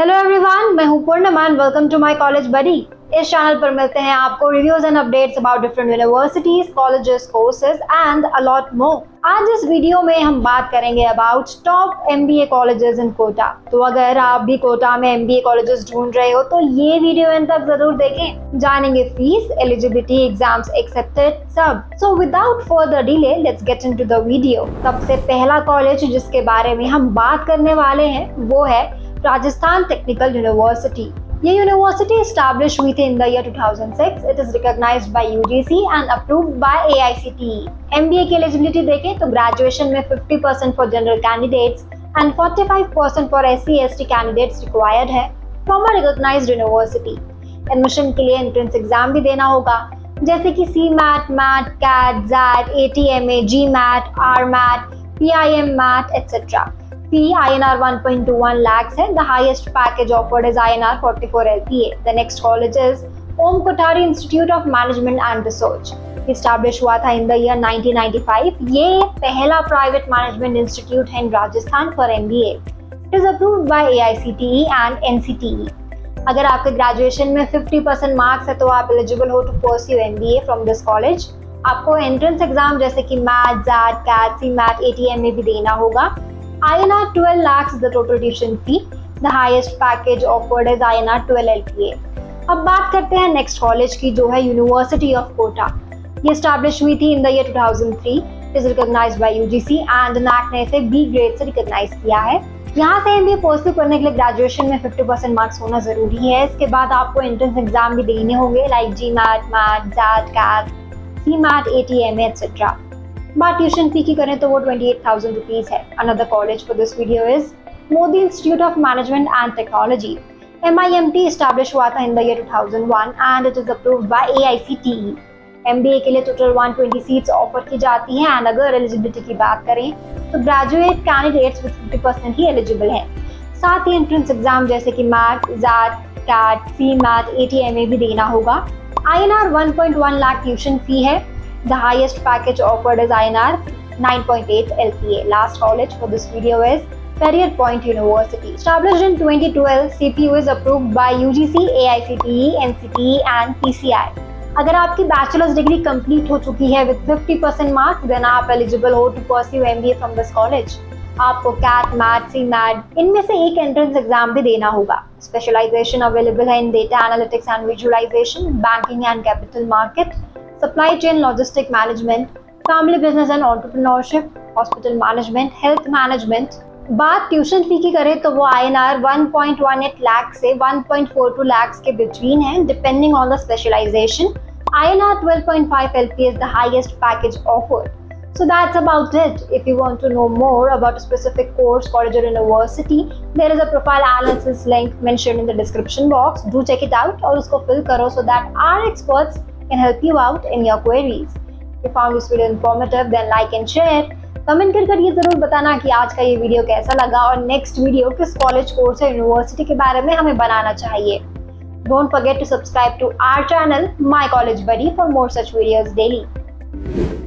Hello everyone, मैं हूं Purnaman. Welcome to my college buddy. इस चैनल पर मिलते हैं आपको reviews and updates about different universities, colleges, courses and a lot more. आज इस वीडियो में हम बात करेंगे about top MBA colleges in Kota. तो अगर आप भी कोटा में MBA कॉलेजेस ढूंढ रहे हो तो ये वीडियो एंड तक जरूर देखें। जानेंगे फीस, एलिजिबिलिटी, एग्जाम्स एक्सेप्टेड, सब। So without further delay let's get into the video. सबसे पहला कॉलेज जिसके बारे में हम बात करने वाले हैं वो है राजस्थान टेक्निकल यूनिवर्सिटी। ये यूनिवर्सिटी स्टैब्लिश हुई थी in the year 2006। It is recognised by UGC and approved by AICTE। MBA की एलिजिबिलिटी देखें तो ग्रेजुएशन में 50% for general candidates and 45% for SC/ST candidates required है from a recognised university. Admission के लिए एंट्रेंस एग्जाम भी देना होगा जैसे कि CMAT, MAT, CAT, JADE, ATMA, GMAT, RMAT, PIM, MAT etc. फी INR 1.21 lakhs है। The highest package offered is INR 44 LPA. The next college is Om Kothari Institute of Management and Research. Established हुआ था in the year 1995. ये पहला private management institute है in Rajasthan for MBA. It is approved by AICTE and NCTE. अगर आपके graduation में 50% marks है तो आप eligible हो to pursue MBA from this college. आपको entrance exam जैसे कि MAT, JAT, CAT, CMAT, ATMA भी देना होगा। INR 12 lakhs is the total tuition fee. The highest package offered is INR 12 LPA. अब बात करते हैं नेक्स्ट कॉलेज की जो है यूनिवर्सिटी ऑफ कोटा। ये एस्टैब्लिश हुई थी in the year 2003। Is recognised by UGC and NAC ने इसे B ग्रेड से रिकॉग्नाइज किया है। यहाँ से MBA परस्यू करने के लिए ग्रेजुएशन में 50% मार्क्स होना जरूरी है। इसके बाद आपको एंट्रेंस एग्जाम भी देने होंगे like GMAT, MAT, JAT, CAT, CMAT, ATMA etc. बात ट्यूशन फी की करें तो वो 28,000 रुपीज है। Another college for this video is Modi institute of management and technology. MIMT established हुआ था in the year 2001 and it is approved by AICTE। MBA के लिए टोटल 120 सीट्स ऑफर की जाती हैं एंड अगर एलिजिबिलिटी की बात करें तो ग्रेजुएट कैंडिडेट्स विद 50% ही एलिजिबल हैं। साथ ही एंट्रेंस एग्जाम जैसे कि MAT, JAT, CAT, CMAT, ATMA भी देना होगा। INR 1.1 लाख ट्यूशन फी है। The highest package offered is INR 9.8 LPA. Last college for this video is Career Point University. Established in 2012, CPU is approved by UGC, AICTE, NCTE and PCI. अगर आपकी bachelors degree complete हो चुकी है with 50% marks, then आप eligible हो to pursue MBA from this college. आपको CAT, MAT, CMAT इनमें से एक एंट्रेंस एग्जाम भी देना होगा। स्पेशलाइजेशन अवेलेबल है in data analytics and visualisation, banking and capital market, supply chain logistic management, family business and entrepreneurship, hospital management, health management. बात tuition fee की करें तो वो INR 1.18 लाख से 1.42 लाख के बिटवीन है depending on the specialisation. INR 12.5 LPA is the highest package offered. So that's about it. If you want to know more about a specific course, college or university, there is a profile analysis link mentioned in the description box. Do check it out और उसको fill करो so that our experts can help you out in your queries. If you found this video informative, then like and share. Comment करके ये जरूर बताना कि आज का ये वीडियो कैसा लगा और नेक्स्ट वीडियो किस कॉलेज, कोर्स या यूनिवर्सिटी के बारे में हमें बनाना चाहिए। Don't forget to subscribe to our channel My College Buddy for more such videos daily.